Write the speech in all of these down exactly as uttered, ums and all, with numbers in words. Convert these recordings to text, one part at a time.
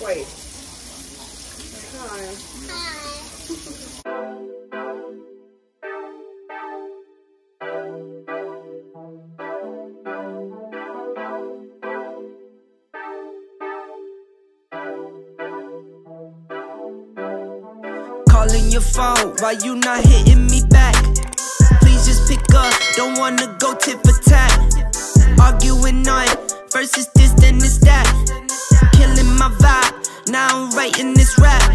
Wait. Hi. Hi. Calling your phone, why you not hitting me back? Please just pick up, don't wanna go tit for tat. Arguing on versus this, then this, that. Killing my vibe, now I'm writing this rap.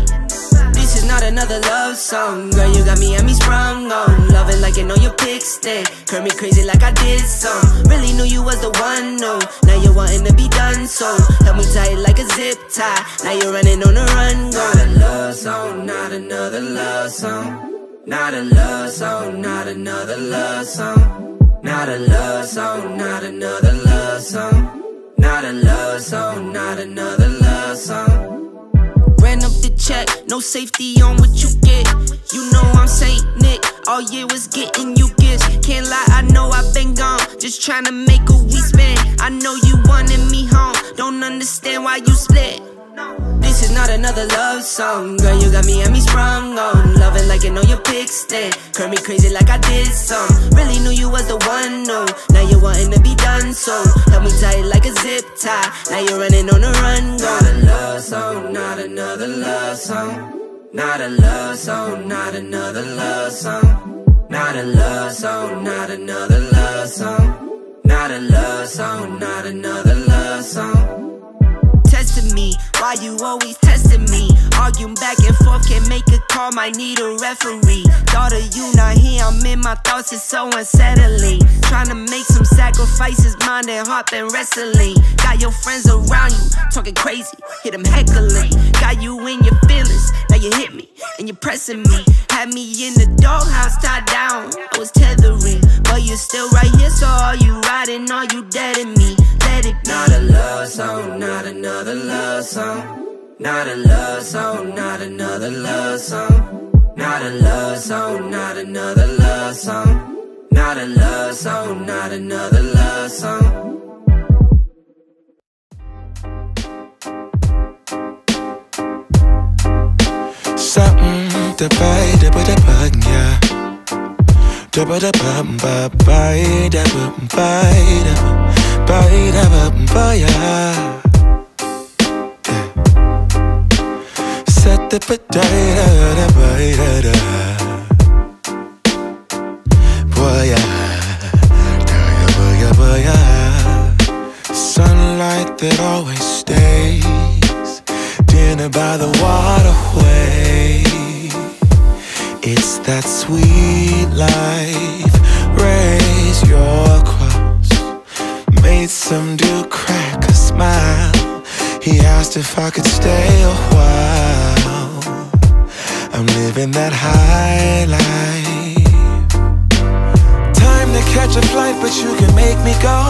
This is not another love song, girl, you got me and me sprung on. Love it like you know your pick stick, curl me crazy like I did some. Really knew you was the one, no, now you're wanting to be done, so help me tie it like a zip tie. Now you're running on the run, girl. Not a love song, not another love song. Not a love song, not another love song. Not a love song, not another love song. Not a love song, not another love song. Ran up the check, no safety on what you get. You know I'm Saint Nick, all year was getting you gifts. Can't lie, I know I've been gone, just trying to make a week spin. I know you wanted me home, don't understand why you split. This is not another love song, girl, you got me and me sprung on. Love it like you know your pick stick, curl me crazy like I did some. Really knew you was the one, no, now you're wanting to be done, so help me tie it like a zip tie. Now you're running on the run, girl. Not a love song, not another love song. Not a love song, not another love song. Not a love song, not another love song. Not a love song, not another love song. Testing me, why you always testing me? Arguing back and forth, can't make a call, might need a referee. Thought of you not here, I'm in my thoughts, it's so unsettling. Trying to make some sacrifices, mind and heart been wrestling. Got your friends around you, talking crazy, hit them heckling. Got you in your feelings, now you hit me, and you're pressing me. Had me in the doghouse, tied down, I was tethering. But you're still right here, so are you riding, are you dead in me? Not a love song, not another love song. Not a love song, not another love song. Not a love song, not another love song. Not a love song, not another love song. Something to buy, to put a bug, yeah. To put a bum, buy, buy, da bum, buy, Boy, da bum, boy, yeah. Set the potato, da boy, da da. Boy, yeah, boy, yeah, boy, yeah. Sunlight that always stays. Dinner by the waterway. It's that sweet life. Raise your cross. Made some dude crack a smile. He asked if I could stay a while. I'm living that high life. Time to catch a flight, but you can make me go.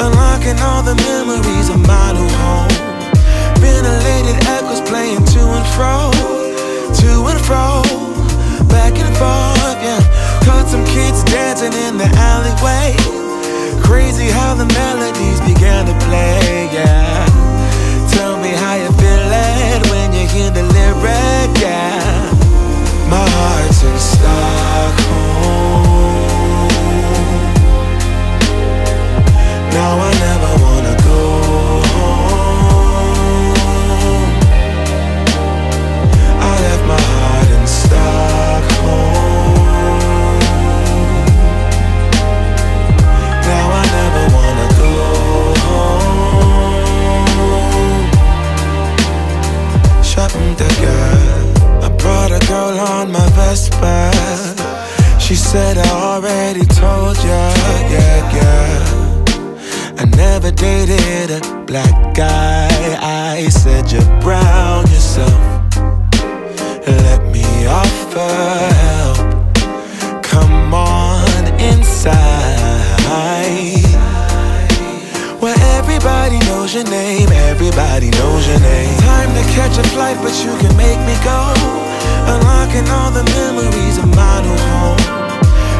Unlocking all the memories of my new home. Ventilated echoes playing to and fro. To and fro, back and forth, yeah. Caught some kids dancing in the alleyway. Crazy how the melodies began to play, yeah. Tell me how you feel it when you hear the lyric, yeah. My heart's in Stockholm. Now I never wanna go home. I left my heart in Stockholm. I brought a girl on my Vespa. She said I already told ya, yeah, yeah. I never dated a black guy. I said you're brown yourself. Let me offer help. Come on inside. Where everybody knows your name, everybody knows your name. Time to catch a flight, but you can make me go. Unlocking all the memories of my new home.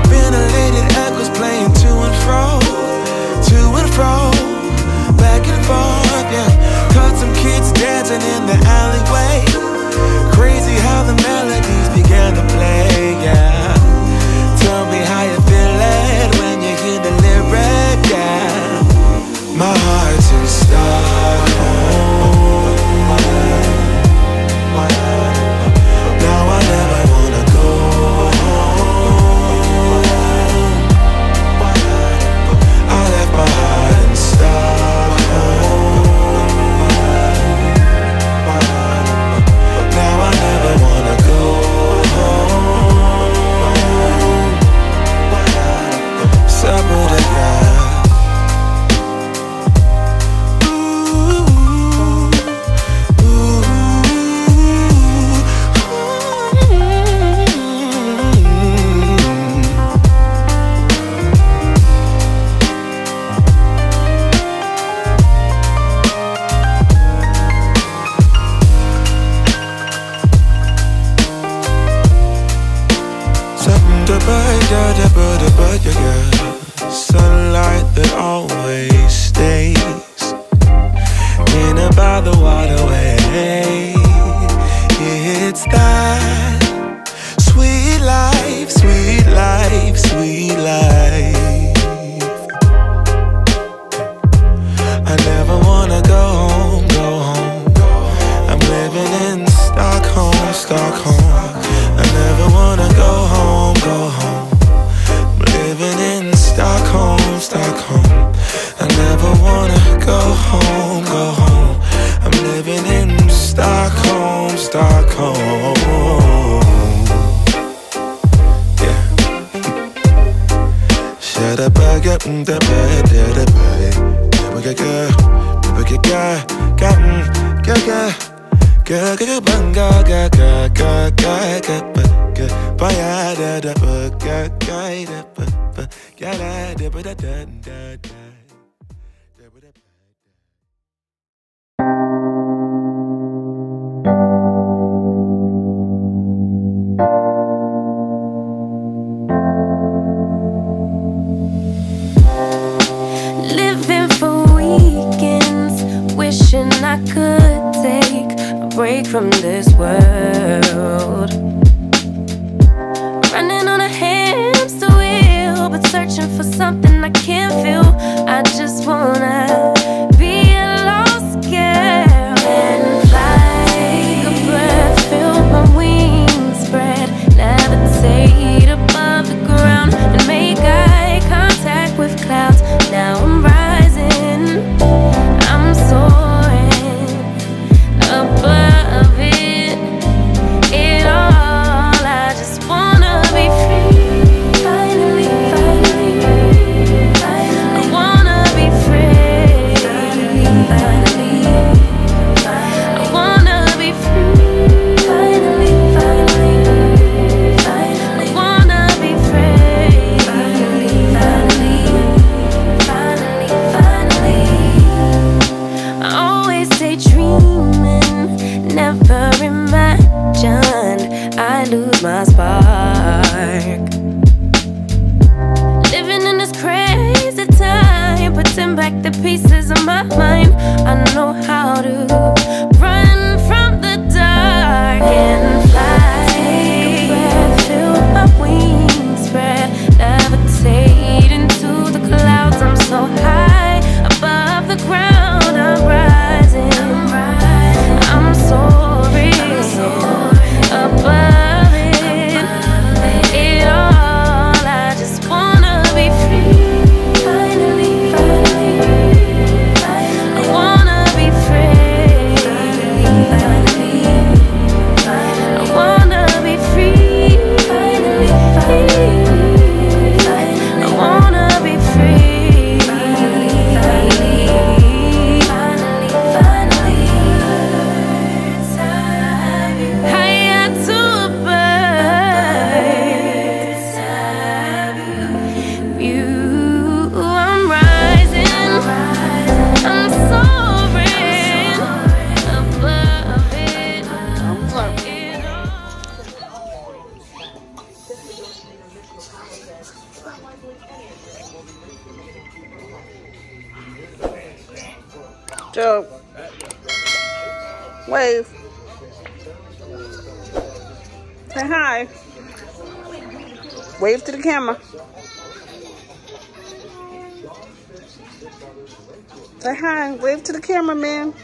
Ventilated echoes playing to and fro. To and fro, back and forth, yeah. Caught some kids dancing dancing in the alleyway. Crazy how the melodies began to play, yeah. Tell me how you feel it when you hear the lyric, yeah. My heart's in Stockholm. Now I never wanna go home. I left my heart in Stockholm. Sunlight that always stays in and by the waterway. It's that sweet life, sweet life, sweet life. I never wanna go home, go home. I'm living in Stockholm, Stockholm. I never wanna go home, go home. Stockholm, Stockholm. I never wanna go home, go home. I'm living in Stockholm, Stockholm. Yeah. Shut up, I got that bad, that bad. Never get good, never get good, gotten, good, good, good, good, good, good, good, good, good. Yeah, da da da da da da. Living for weekends, wishing I could take a break from this world. Running on a hamster wheel, but searching for something I can't feel. I just wanna be a lost girl and fly. Take a breath, feel my wings spread, levitate above the ground and make eye contact with clouds. Now I'm rising, I'm soaring above it. It all, I just wanna be free. Wave. Say hi. Wave to the camera. Say hi. Wave to the camera, man.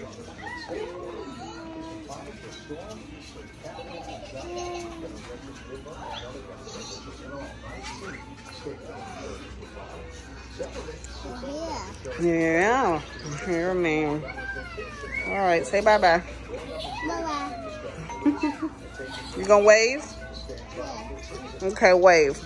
Yeah. Yeah. You're a man. All right. Say bye bye. Bye bye. You gonna wave? Yeah. Okay, wave.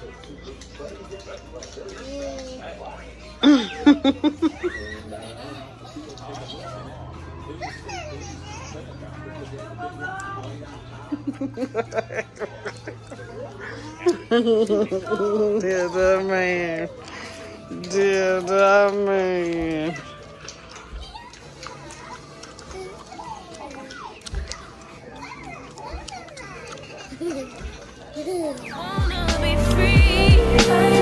Dear the man. Dear the man. I wanna be free.